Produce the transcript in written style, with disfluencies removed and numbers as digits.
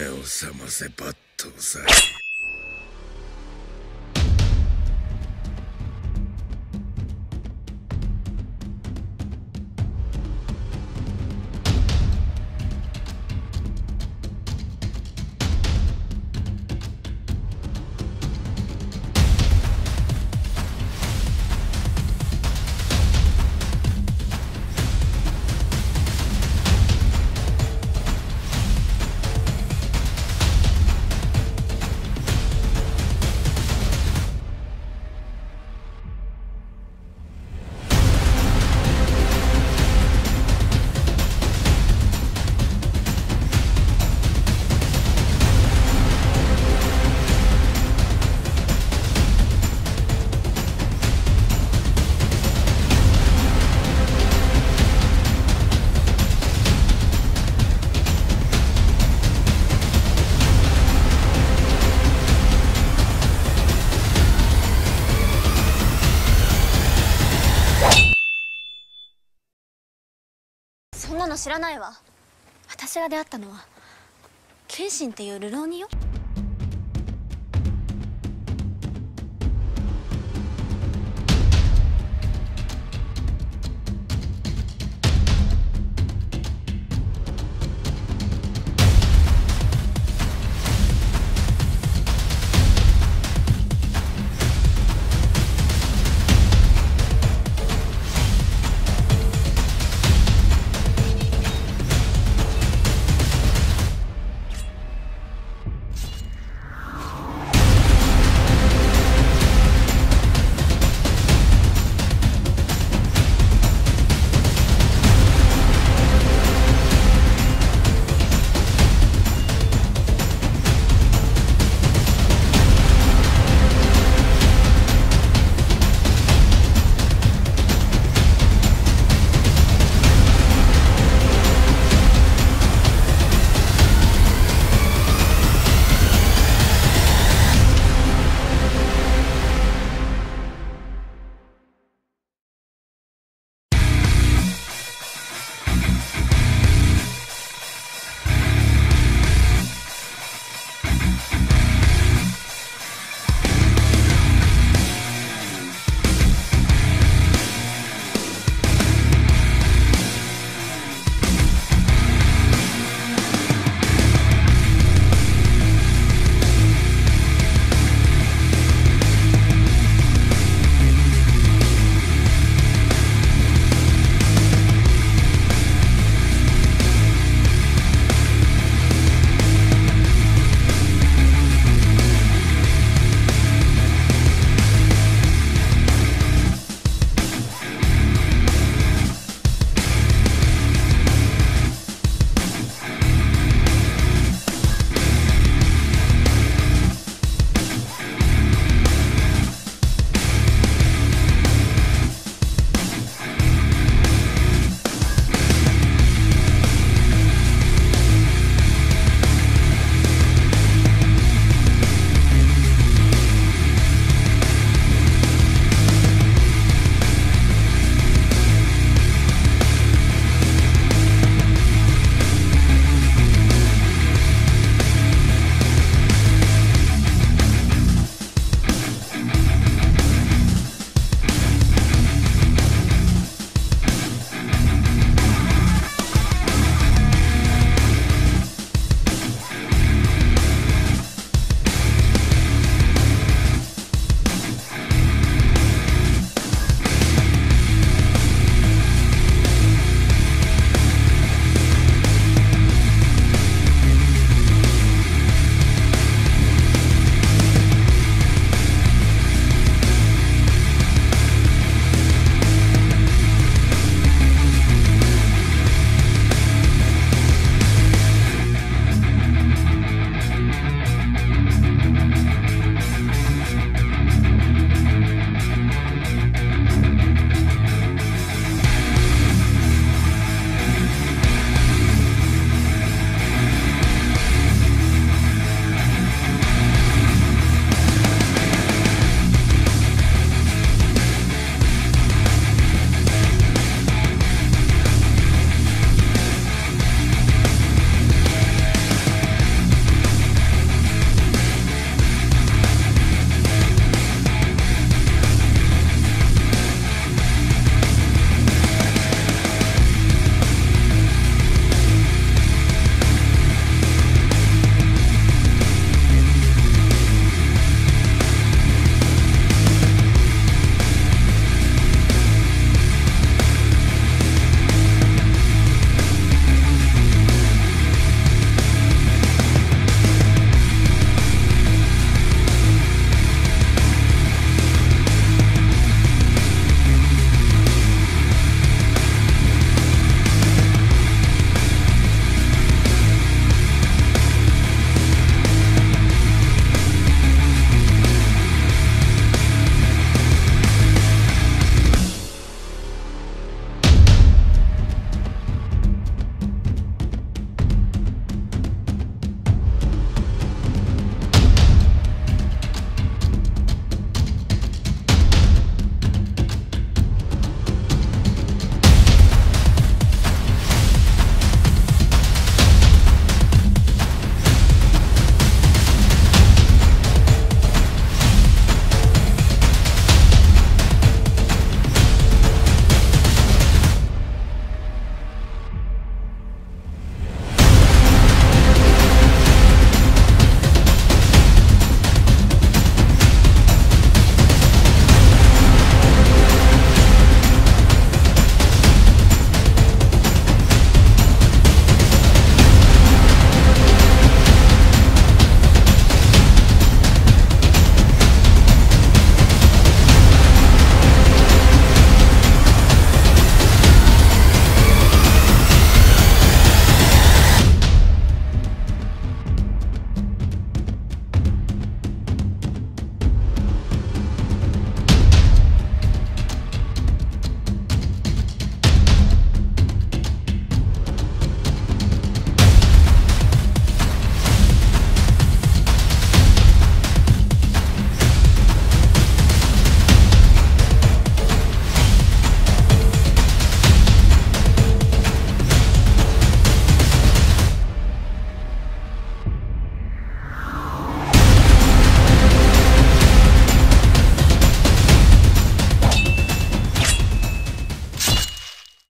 目を覚ませ抜刀斎。知らないわ。私が出会ったのは剣心っていう流浪人よ。